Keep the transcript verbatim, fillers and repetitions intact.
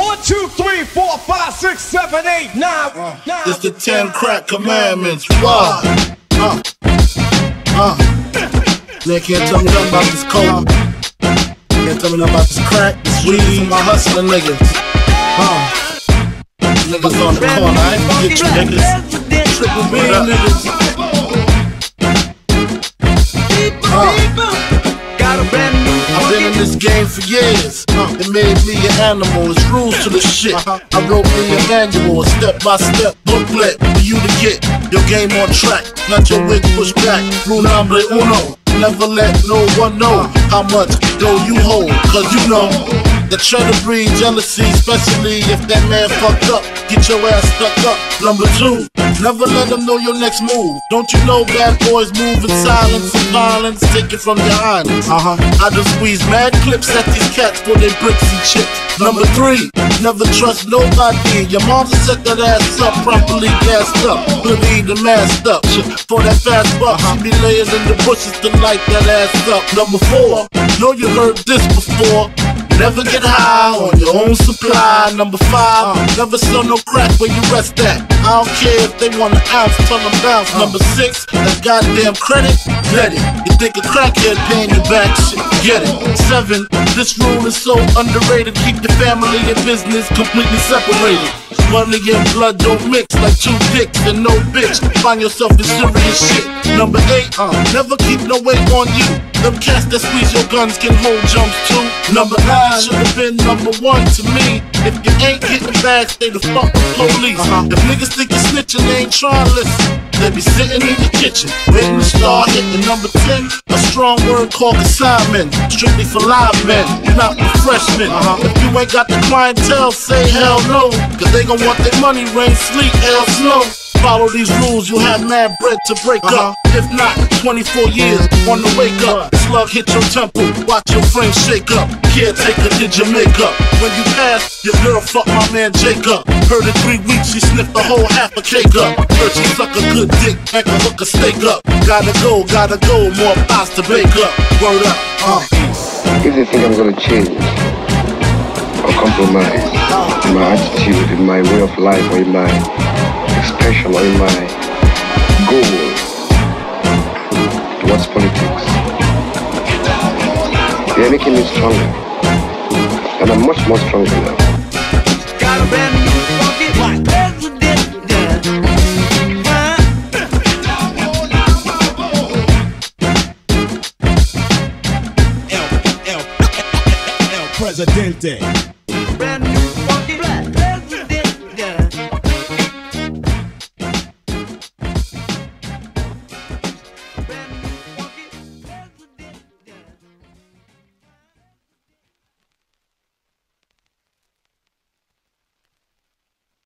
One, two, three, four, five, six, seven, eight, nine. Uh, nine. It's the ten crack commandments. Why? Uh, uh. They can't tell me nothing about this coke. They can't tell me nothing about this crack, this weed, my hustling niggas. Uh, niggas on the corner, I ain't forget you niggas. Triple B niggas. Uh, got a brand new. I've been in this game for years. uh, It made me an animal, it's rules to the shit. uh -huh. I wrote me a manual, a step-by-step booklet for you to get your game on track, not your wig pushed back. Rule number uno, never let no one know how much dough you hold, cause you know that try to breed jealousy, especially if that man fucked up, get your ass stuck up. Number two, never let them know your next move. Don't you know bad boys move in silence and violence, take it from your highness. Uh-huh. I just squeeze mad clips at these cats for their bricks and chips. Number three, never trust nobody. Your mom to set that ass up, properly gassed up, believe the masked up. For that fast buck, uh-huh. be layers in the bushes to light that ass up. Number four, know you heard this before, never get high on your own supply. Number five, uh, never sell no crack where you rest at. I don't care if they want an ounce, tell them bounce. uh, Number six, that goddamn credit, let it. You think a crackhead paying you back, shit, get it. Seven, this rule is so underrated, keep your family and business completely separated. Money and blood don't mix like two dicks and no bitch, find yourself in serious shit. Number eight, uh, never keep no weight on you. Them cats that squeeze your guns can hold jumps too. Number nine, should've been number one to me. If you ain't getting bags, they the fuck with police. uh -huh. If niggas think you're snitching, they ain't trying to listen. They be sitting in your kitchen, waiting to start hitting. Number ten, a strong word called consignment, strictly for live men, not for freshmen. uh -huh. If you ain't got the clientele, say hell no, cause they gon' want their money, rain, sleep, hell snow. Follow these rules, you have mad bread to break uh -huh. up. If not, twenty-four years on the wake up. Slug hit your temple, watch your frame shake up. Caretaker did your makeup. When you pass, your girl fuck my man Jacob. Heard in three weeks she sniffed the whole half a cake up. Heard she suck a good dick, make a hook a steak up. Gotta go, gotta go, more pies to bake up. Word up, uh. If they think I'm gonna change or compromise in my attitude, in my way of life, or in my expression, or in my goals towards politics, they're making me stronger, and I'm much more stronger now. Got a brand new fucking white president. El, el, el, el Presidente.